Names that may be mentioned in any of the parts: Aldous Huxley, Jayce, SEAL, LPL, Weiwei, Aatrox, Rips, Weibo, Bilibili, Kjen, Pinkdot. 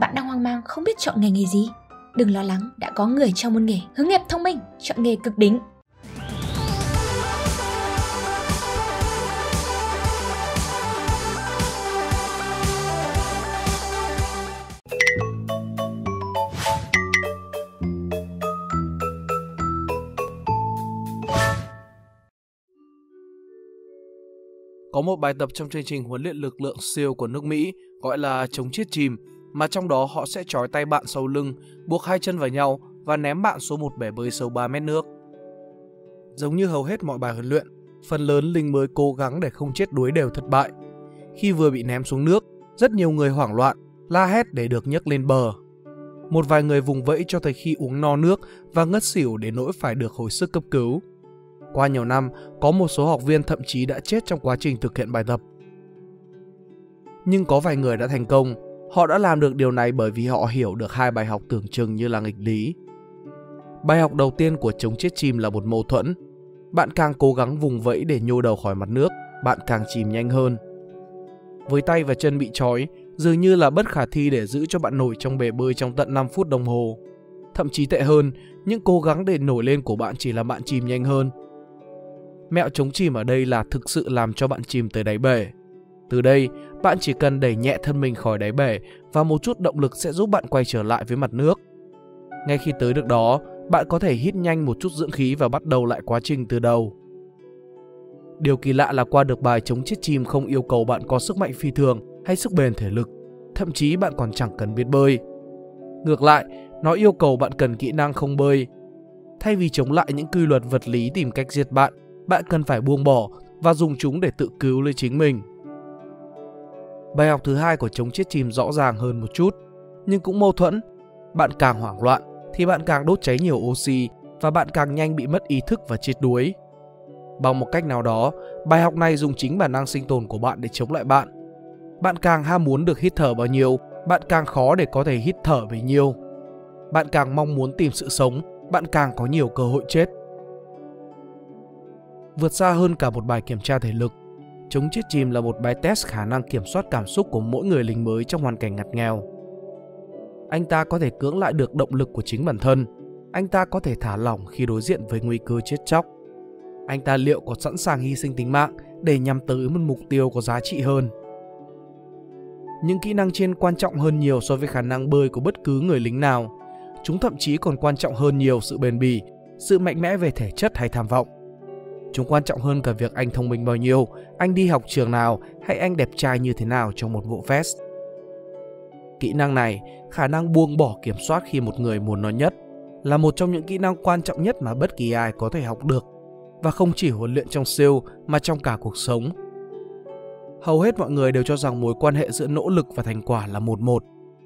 Bạn đang hoang mang không biết chọn ngành nghề gì? Đừng lo lắng, đã có người trong môn nghề hướng nghiệp thông minh, chọn nghề cực đỉnh. Có một bài tập trong chương trình huấn luyện lực lượng SEAL của nước Mỹ gọi là chống chết chìm, mà trong đó họ sẽ trói tay bạn sau lưng, buộc hai chân vào nhau và ném bạn xuống một bể bơi sâu 3 mét nước. Giống như hầu hết mọi bài huấn luyện, phần lớn lính mới cố gắng để không chết đuối đều thất bại. Khi vừa bị ném xuống nước, rất nhiều người hoảng loạn, la hét để được nhấc lên bờ. Một vài người vùng vẫy cho tới khi uống no nước và ngất xỉu đến nỗi phải được hồi sức cấp cứu. Qua nhiều năm, có một số học viên thậm chí đã chết trong quá trình thực hiện bài tập. Nhưng có vài người đã thành công. Họ đã làm được điều này bởi vì họ hiểu được hai bài học tưởng chừng như là nghịch lý. Bài học đầu tiên của chống chết chìm là một mâu thuẫn. Bạn càng cố gắng vùng vẫy để nhô đầu khỏi mặt nước, bạn càng chìm nhanh hơn. Với tay và chân bị trói, dường như là bất khả thi để giữ cho bạn nổi trong bể bơi trong tận 5 phút đồng hồ. Thậm chí tệ hơn, những cố gắng để nổi lên của bạn chỉ làm bạn chìm nhanh hơn. Mẹo chống chìm ở đây là thực sự làm cho bạn chìm tới đáy bể. Từ đây, bạn chỉ cần đẩy nhẹ thân mình khỏi đáy bể và một chút động lực sẽ giúp bạn quay trở lại với mặt nước. Ngay khi tới được đó, bạn có thể hít nhanh một chút dưỡng khí và bắt đầu lại quá trình từ đầu. Điều kỳ lạ là qua được bài chống chết chìm không yêu cầu bạn có sức mạnh phi thường hay sức bền thể lực, thậm chí bạn còn chẳng cần biết bơi. Ngược lại, nó yêu cầu bạn cần kỹ năng không bơi. Thay vì chống lại những quy luật vật lý tìm cách giết bạn, bạn cần phải buông bỏ và dùng chúng để tự cứu lấy chính mình. Bài học thứ hai của chống chết chìm rõ ràng hơn một chút, nhưng cũng mâu thuẫn. Bạn càng hoảng loạn thì bạn càng đốt cháy nhiều oxy và bạn càng nhanh bị mất ý thức và chết đuối. Bằng một cách nào đó, bài học này dùng chính bản năng sinh tồn của bạn để chống lại bạn. Bạn càng ham muốn được hít thở bao nhiêu, bạn càng khó để có thể hít thở bấy nhiêu. Bạn càng mong muốn tìm sự sống, bạn càng có nhiều cơ hội chết. Vượt xa hơn cả một bài kiểm tra thể lực, chống chết chìm là một bài test khả năng kiểm soát cảm xúc của mỗi người lính mới trong hoàn cảnh ngặt nghèo. Anh ta có thể cưỡng lại được động lực của chính bản thân. Anh ta có thể thả lỏng khi đối diện với nguy cơ chết chóc. Anh ta liệu có sẵn sàng hy sinh tính mạng để nhằm tới một mục tiêu có giá trị hơn. Những kỹ năng trên quan trọng hơn nhiều so với khả năng bơi của bất cứ người lính nào. Chúng thậm chí còn quan trọng hơn nhiều sự bền bỉ, sự mạnh mẽ về thể chất hay tham vọng. Chúng quan trọng hơn cả việc anh thông minh bao nhiêu, anh đi học trường nào hay anh đẹp trai như thế nào trong một bộ vest. Kỹ năng này, khả năng buông bỏ kiểm soát khi một người muốn nó nhất, là một trong những kỹ năng quan trọng nhất mà bất kỳ ai có thể học được, và không chỉ huấn luyện trong SEAL mà trong cả cuộc sống. Hầu hết mọi người đều cho rằng mối quan hệ giữa nỗ lực và thành quả là 1:1.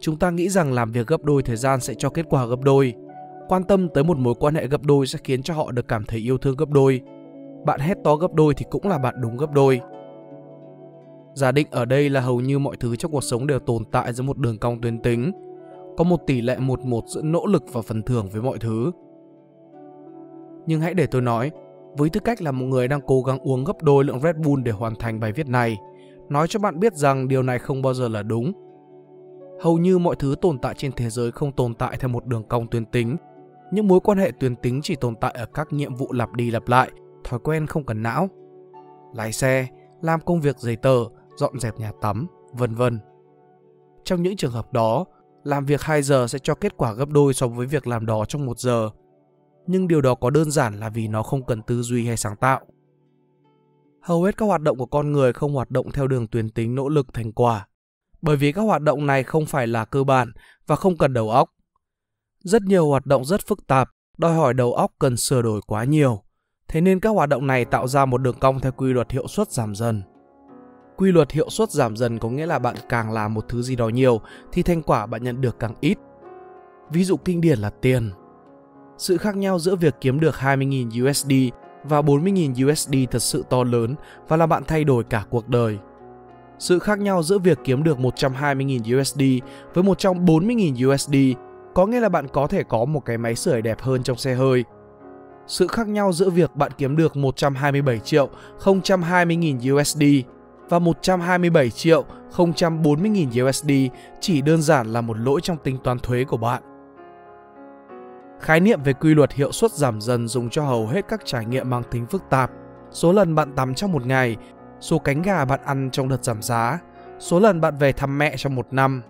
Chúng ta nghĩ rằng làm việc gấp đôi thời gian sẽ cho kết quả gấp đôi. Quan tâm tới một mối quan hệ gấp đôi sẽ khiến cho họ được cảm thấy yêu thương gấp đôi. Bạn hét to gấp đôi thì cũng là bạn đúng gấp đôi. Giả định ở đây là hầu như mọi thứ trong cuộc sống đều tồn tại dưới một đường cong tuyến tính. Có một tỷ lệ 1:1 giữa nỗ lực và phần thưởng với mọi thứ. Nhưng hãy để tôi nói, với tư cách là một người đang cố gắng uống gấp đôi lượng Red Bull để hoàn thành bài viết này, nói cho bạn biết rằng điều này không bao giờ là đúng. Hầu như mọi thứ tồn tại trên thế giới không tồn tại theo một đường cong tuyến tính. Những mối quan hệ tuyến tính chỉ tồn tại ở các nhiệm vụ lặp đi lặp lại, thói quen không cần não, lái xe, làm công việc giấy tờ, dọn dẹp nhà tắm, vân vân. Trong những trường hợp đó, làm việc 2 giờ sẽ cho kết quả gấp đôi so với việc làm đó trong 1 giờ. Nhưng điều đó có đơn giản là vì nó không cần tư duy hay sáng tạo. Hầu hết các hoạt động của con người không hoạt động theo đường tuyến tính nỗ lực thành quả, bởi vì các hoạt động này không phải là cơ bản và không cần đầu óc. Rất nhiều hoạt động rất phức tạp, đòi hỏi đầu óc cần sửa đổi quá nhiều. Thế nên các hoạt động này tạo ra một đường cong theo quy luật hiệu suất giảm dần. Quy luật hiệu suất giảm dần có nghĩa là bạn càng làm một thứ gì đó nhiều thì thành quả bạn nhận được càng ít. Ví dụ kinh điển là tiền. Sự khác nhau giữa việc kiếm được 20.000 USD và 40.000 USD thật sự to lớn và làm bạn thay đổi cả cuộc đời. Sự khác nhau giữa việc kiếm được 120.000 USD với 140.000 USD có nghĩa là bạn có thể có một cái máy sưởi đẹp hơn trong xe hơi. Sự khác nhau giữa việc bạn kiếm được 127 triệu 020.000 USD và 127.040.000 USD chỉ đơn giản là một lỗi trong tính toán thuế của bạn. Khái niệm về quy luật hiệu suất giảm dần dùng cho hầu hết các trải nghiệm mang tính phức tạp. Số lần bạn tắm trong một ngày, số cánh gà bạn ăn trong đợt giảm giá, số lần bạn về thăm mẹ trong một năm.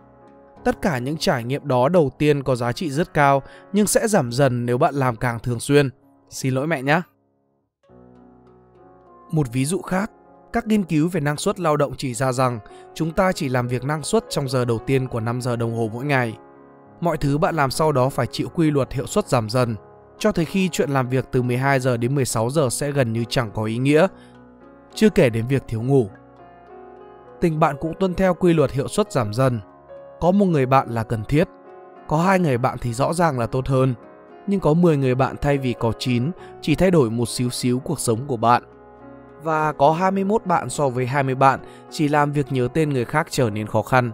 Tất cả những trải nghiệm đó đầu tiên có giá trị rất cao nhưng sẽ giảm dần nếu bạn làm càng thường xuyên. Xin lỗi mẹ nhé! Một ví dụ khác, các nghiên cứu về năng suất lao động chỉ ra rằng chúng ta chỉ làm việc năng suất trong giờ đầu tiên của 5 giờ đồng hồ mỗi ngày. Mọi thứ bạn làm sau đó phải chịu quy luật hiệu suất giảm dần, cho tới khi chuyện làm việc từ 12 giờ đến 16 giờ sẽ gần như chẳng có ý nghĩa, chưa kể đến việc thiếu ngủ. Tình bạn cũng tuân theo quy luật hiệu suất giảm dần. Có một người bạn là cần thiết, có 2 người bạn thì rõ ràng là tốt hơn, nhưng có 10 người bạn thay vì có 9 chỉ thay đổi một xíu xíu cuộc sống của bạn. Và có 21 bạn so với 20 bạn chỉ làm việc nhớ tên người khác trở nên khó khăn.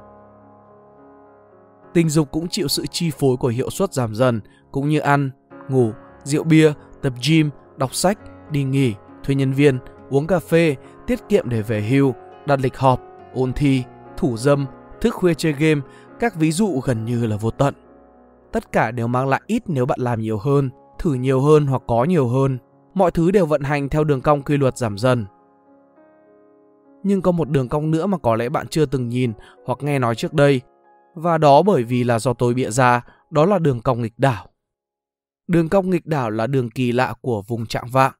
Tình dục cũng chịu sự chi phối của hiệu suất giảm dần, cũng như ăn, ngủ, rượu bia, tập gym, đọc sách, đi nghỉ, thuê nhân viên, uống cà phê, tiết kiệm để về hưu, đặt lịch họp, ôn thi, thủ dâm, thức khuya chơi game, các ví dụ gần như là vô tận. Tất cả đều mang lại ít nếu bạn làm nhiều hơn, thử nhiều hơn hoặc có nhiều hơn. Mọi thứ đều vận hành theo đường cong quy luật giảm dần. Nhưng có một đường cong nữa mà có lẽ bạn chưa từng nhìn hoặc nghe nói trước đây. Và đó bởi vì là do tôi bịa ra, đó là đường cong nghịch đảo. Đường cong nghịch đảo là đường kỳ lạ của vùng chạng vạng,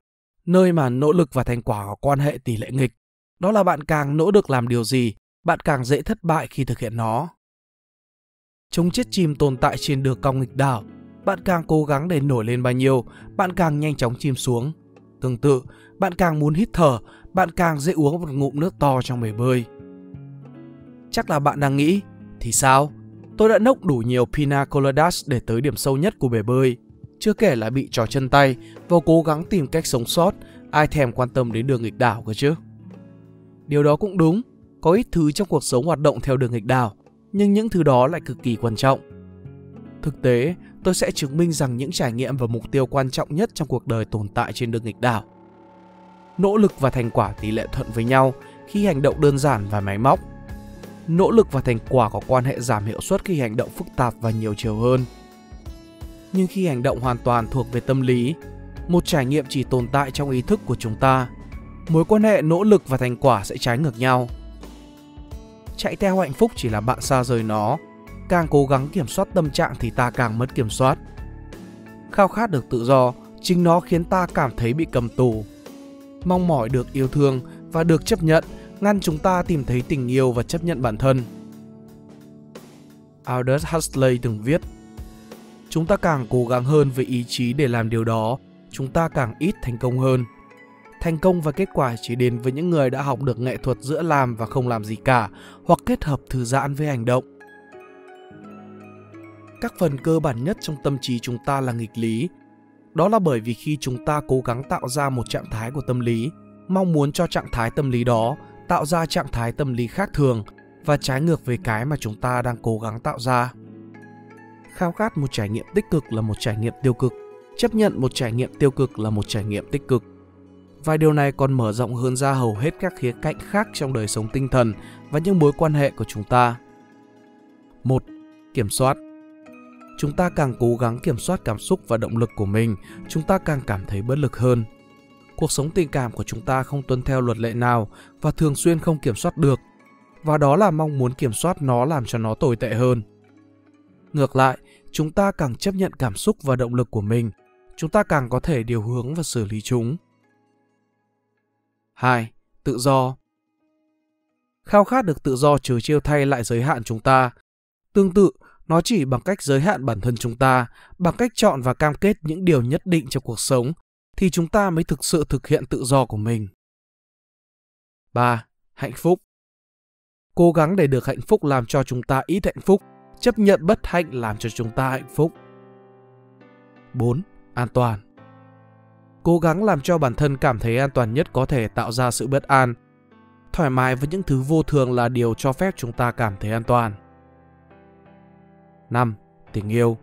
nơi mà nỗ lực và thành quả có quan hệ tỷ lệ nghịch. Đó là bạn càng nỗ lực làm điều gì, bạn càng dễ thất bại khi thực hiện nó. Chúng chết chìm tồn tại trên đường cong nghịch đảo. Bạn càng cố gắng để nổi lên bao nhiêu, bạn càng nhanh chóng chìm xuống. Tương tự, bạn càng muốn hít thở, bạn càng dễ uống một ngụm nước to trong bể bơi. Chắc là bạn đang nghĩ, thì sao? Tôi đã nốc đủ nhiều pina coladas để tới điểm sâu nhất của bể bơi. Chưa kể là bị trói chân tay và cố gắng tìm cách sống sót, ai thèm quan tâm đến đường nghịch đảo cơ chứ? Điều đó cũng đúng, có ít thứ trong cuộc sống hoạt động theo đường nghịch đảo, nhưng những thứ đó lại cực kỳ quan trọng. Thực tế, tôi sẽ chứng minh rằng những trải nghiệm và mục tiêu quan trọng nhất trong cuộc đời tồn tại trên đường nghịch đảo. Nỗ lực và thành quả tỷ lệ thuận với nhau khi hành động đơn giản và máy móc. Nỗ lực và thành quả có quan hệ giảm hiệu suất khi hành động phức tạp và nhiều chiều hơn. Nhưng khi hành động hoàn toàn thuộc về tâm lý, một trải nghiệm chỉ tồn tại trong ý thức của chúng ta, mối quan hệ nỗ lực và thành quả sẽ trái ngược nhau. Chạy theo hạnh phúc chỉ là bạn xa rời nó. Càng cố gắng kiểm soát tâm trạng thì ta càng mất kiểm soát. Khao khát được tự do, chính nó khiến ta cảm thấy bị cầm tù. Mong mỏi được yêu thương và được chấp nhận ngăn chúng ta tìm thấy tình yêu và chấp nhận bản thân. Aldous Huxley từng viết, chúng ta càng cố gắng hơn với ý chí để làm điều đó, chúng ta càng ít thành công hơn. Thành công và kết quả chỉ đến với những người đã học được nghệ thuật giữa làm và không làm gì cả, hoặc kết hợp thư giãn với hành động. Các phần cơ bản nhất trong tâm trí chúng ta là nghịch lý. Đó là bởi vì khi chúng ta cố gắng tạo ra một trạng thái của tâm lý, mong muốn cho trạng thái tâm lý đó tạo ra trạng thái tâm lý khác thường và trái ngược với cái mà chúng ta đang cố gắng tạo ra. Khao khát một trải nghiệm tích cực là một trải nghiệm tiêu cực, chấp nhận một trải nghiệm tiêu cực là một trải nghiệm tích cực. Và điều này còn mở rộng hơn ra hầu hết các khía cạnh khác trong đời sống tinh thần và những mối quan hệ của chúng ta. 1. Kiểm soát. Chúng ta càng cố gắng kiểm soát cảm xúc và động lực của mình, chúng ta càng cảm thấy bất lực hơn. Cuộc sống tình cảm của chúng ta không tuân theo luật lệ nào và thường xuyên không kiểm soát được, và đó là mong muốn kiểm soát nó làm cho nó tồi tệ hơn. Ngược lại, chúng ta càng chấp nhận cảm xúc và động lực của mình, chúng ta càng có thể điều hướng và xử lý chúng. 2. Tự do. Khao khát được tự do trừ chiêu thay lại giới hạn chúng ta. Tương tự, nó chỉ bằng cách giới hạn bản thân chúng ta, bằng cách chọn và cam kết những điều nhất định trong cuộc sống, thì chúng ta mới thực sự thực hiện tự do của mình. 3. Hạnh phúc. Cố gắng để được hạnh phúc làm cho chúng ta ít hạnh phúc, chấp nhận bất hạnh làm cho chúng ta hạnh phúc. 4. An toàn. Cố gắng làm cho bản thân cảm thấy an toàn nhất có thể tạo ra sự bất an. Thoải mái với những thứ vô thường là điều cho phép chúng ta cảm thấy an toàn. 5. Tình yêu.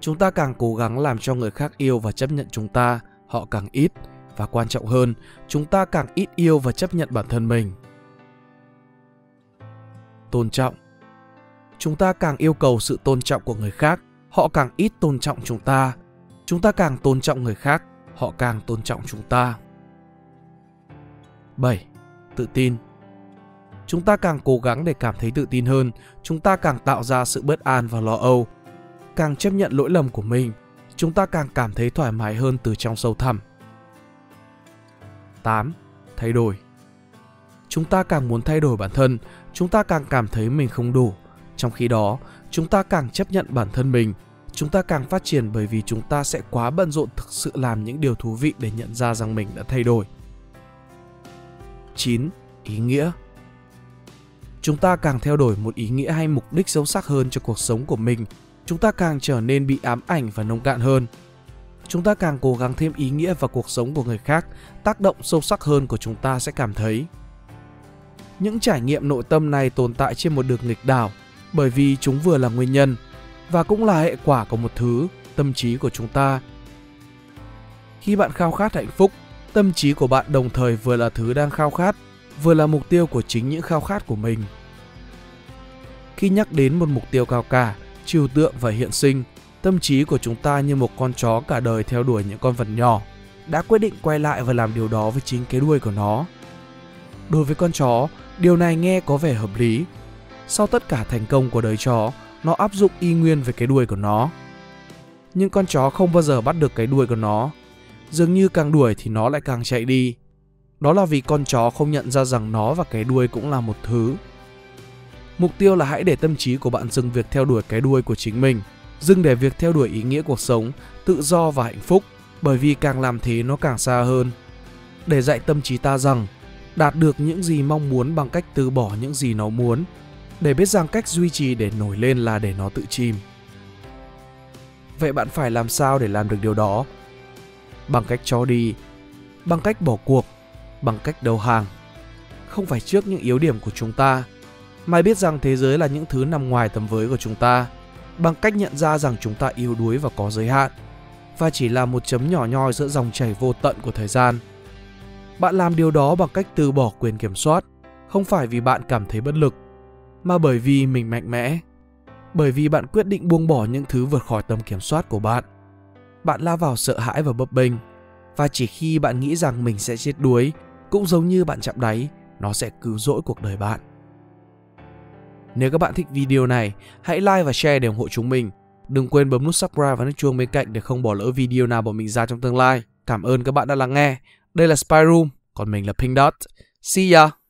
Chúng ta càng cố gắng làm cho người khác yêu và chấp nhận chúng ta, họ càng ít, và quan trọng hơn, chúng ta càng ít yêu và chấp nhận bản thân mình. tôn trọng. Chúng ta càng yêu cầu sự tôn trọng của người khác, họ càng ít tôn trọng chúng ta. Chúng ta càng tôn trọng người khác, họ càng tôn trọng chúng ta. 7. Tự tin. Chúng ta càng cố gắng để cảm thấy tự tin hơn, chúng ta càng tạo ra sự bất an và lo âu. Càng chấp nhận lỗi lầm của mình, chúng ta càng cảm thấy thoải mái hơn từ trong sâu thẳm. 8. Thay đổi. Chúng ta càng muốn thay đổi bản thân, chúng ta càng cảm thấy mình không đủ. Trong khi đó, chúng ta càng chấp nhận bản thân mình, chúng ta càng phát triển bởi vì chúng ta sẽ quá bận rộn thực sự làm những điều thú vị để nhận ra rằng mình đã thay đổi. 9. Ý nghĩa. Chúng ta càng theo đuổi một ý nghĩa hay mục đích sâu sắc hơn cho cuộc sống của mình, chúng ta càng trở nên bị ám ảnh và nông cạn hơn. Chúng ta càng cố gắng thêm ý nghĩa vào cuộc sống của người khác, tác động sâu sắc hơn của chúng ta sẽ cảm thấy. Những trải nghiệm nội tâm này tồn tại trên một đường nghịch đảo, bởi vì chúng vừa là nguyên nhân và cũng là hệ quả của một thứ, tâm trí của chúng ta. Khi bạn khao khát hạnh phúc, tâm trí của bạn đồng thời vừa là thứ đang khao khát, vừa là mục tiêu của chính những khao khát của mình. Khi nhắc đến một mục tiêu cao cả, trừu tượng và hiện sinh, tâm trí của chúng ta như một con chó cả đời theo đuổi những con vật nhỏ, đã quyết định quay lại và làm điều đó với chính cái đuôi của nó. Đối với con chó, điều này nghe có vẻ hợp lý. Sau tất cả thành công của đời chó, nó áp dụng y nguyên về cái đuôi của nó. Nhưng con chó không bao giờ bắt được cái đuôi của nó. Dường như càng đuổi thì nó lại càng chạy đi. Đó là vì con chó không nhận ra rằng nó và cái đuôi cũng là một thứ. Mục tiêu là hãy để tâm trí của bạn dừng việc theo đuổi cái đuôi của chính mình, dừng để việc theo đuổi ý nghĩa cuộc sống, tự do và hạnh phúc, bởi vì càng làm thế nó càng xa hơn. Để dạy tâm trí ta rằng, đạt được những gì mong muốn bằng cách từ bỏ những gì nó muốn, để biết rằng cách duy trì để nổi lên là để nó tự chìm. Vậy bạn phải làm sao để làm được điều đó? Bằng cách cho đi, bằng cách bỏ cuộc, bằng cách đầu hàng. Không phải trước những yếu điểm của chúng ta, mà biết rằng thế giới là những thứ nằm ngoài tầm với của chúng ta, bằng cách nhận ra rằng chúng ta yếu đuối và có giới hạn, và chỉ là một chấm nhỏ nhoi giữa dòng chảy vô tận của thời gian. Bạn làm điều đó bằng cách từ bỏ quyền kiểm soát, không phải vì bạn cảm thấy bất lực, mà bởi vì mình mạnh mẽ, bởi vì bạn quyết định buông bỏ những thứ vượt khỏi tầm kiểm soát của bạn. Bạn lao vào sợ hãi và bấp bênh, và chỉ khi bạn nghĩ rằng mình sẽ chết đuối, cũng giống như bạn chạm đáy, nó sẽ cứu rỗi cuộc đời bạn. Nếu các bạn thích video này, hãy like và share để ủng hộ chúng mình. Đừng quên bấm nút subscribe và nút chuông bên cạnh để không bỏ lỡ video nào bọn mình ra trong tương lai. Cảm ơn các bạn đã lắng nghe. Đây là Spy Room, còn mình là Pinkdot. See ya!